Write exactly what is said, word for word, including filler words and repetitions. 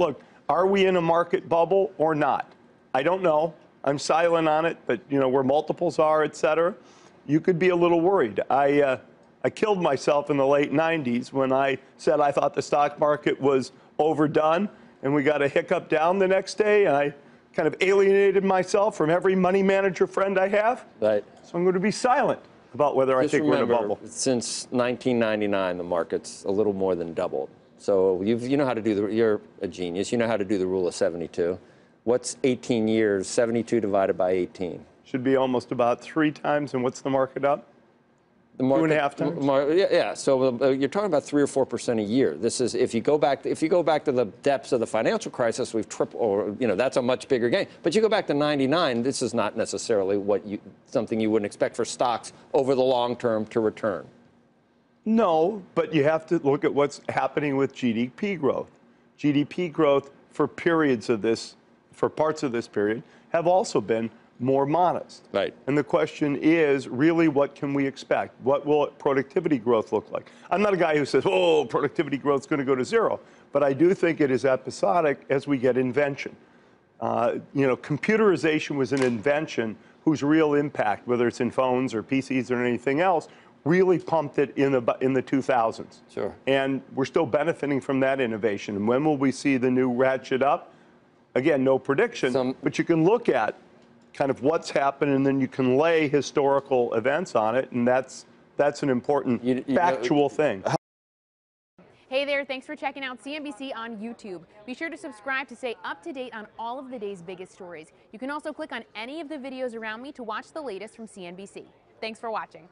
look, are we in a market bubble or not? I don't know. I'm silent on it, but, you know, where multiples are, et cetera, you could be a little worried. I, uh, I killed myself in the late nineties when I said I thought the stock market was overdone, and we got a hiccup down the next day, and I kind of alienated myself from every money manager friend I have. Right. So I'm going to be silent about whether Just I think remember, we're in a bubble. Since nineteen ninety-nine, the market's a little more than doubled. So you've, you know how to do the, you're a genius. You know how to do the rule of seventy-two. What's eighteen years, seventy-two divided by eighteen? Should be almost about three times, and what's the market up? The market, Two and a half times? Mar yeah, yeah, so uh, you're talking about three or four percent a year. This is, if you go back, if you go back to the depths of the financial crisis, we've tripled, or, you know, that's a much bigger gain. But you go back to ninety-nine, this is not necessarily what you, something you wouldn't expect for stocks over the long term to return. No, but you have to look at what's happening with G D P growth. G D P growth for periods of this, for parts of this period, have also been more modest. Right. And the question is, really, what can we expect? What will productivity growth look like? I'm not a guy who says, oh, productivity growth's going to go to zero. But I do think it is episodic as we get invention. Uh, you know, computerization was an invention whose real impact, whether it's in phones or P Cs or anything else, really pumped it in the, in the two thousands. Sure. And we're still benefiting from that innovation. And when will we see the new ratchet up? Again, no prediction, Some, but you can look at kind of what's happened, and then you can lay historical events on it, and that's, that's an important you, you factual know, thing. Hey there, thanks for checking out C N B C on YouTube. Be sure to subscribe to stay up to date on all of the day's biggest stories. You can also click on any of the videos around me to watch the latest from C N B C. Thanks for watching.